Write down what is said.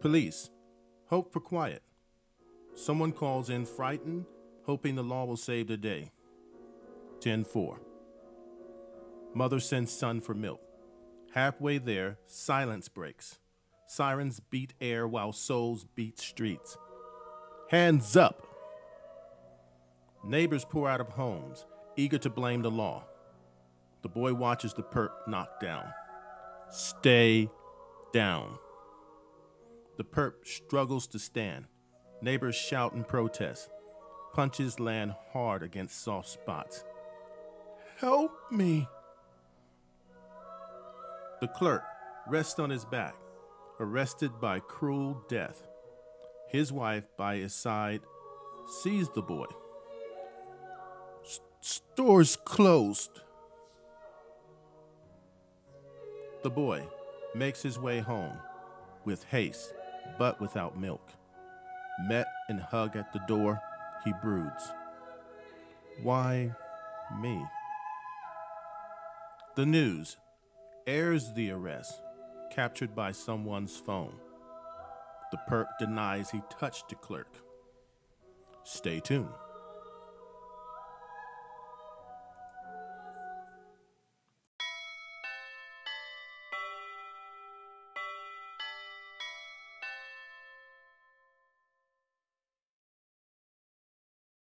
Police, hope for quiet. Someone calls in frightened, hoping the law will save the day. 10-4. Mother sends son for milk. Halfway there, silence breaks. Sirens beat air while souls beat streets. Hands up! Neighbors pour out of homes, eager to blame the law. The boy watches the perp knocked down. Stay down. The perp struggles to stand. Neighbors shout in protest. Punches land hard against soft spots. Help me. The clerk rests on his back, arrested by cruel death. His wife by his side sees the boy. Stores closed. The boy makes his way home with haste, but without milk. Met and hug at the door, he broods. Why me? The news airs the arrest, captured by someone's phone. The perp denies he touched the clerk. Stay tuned.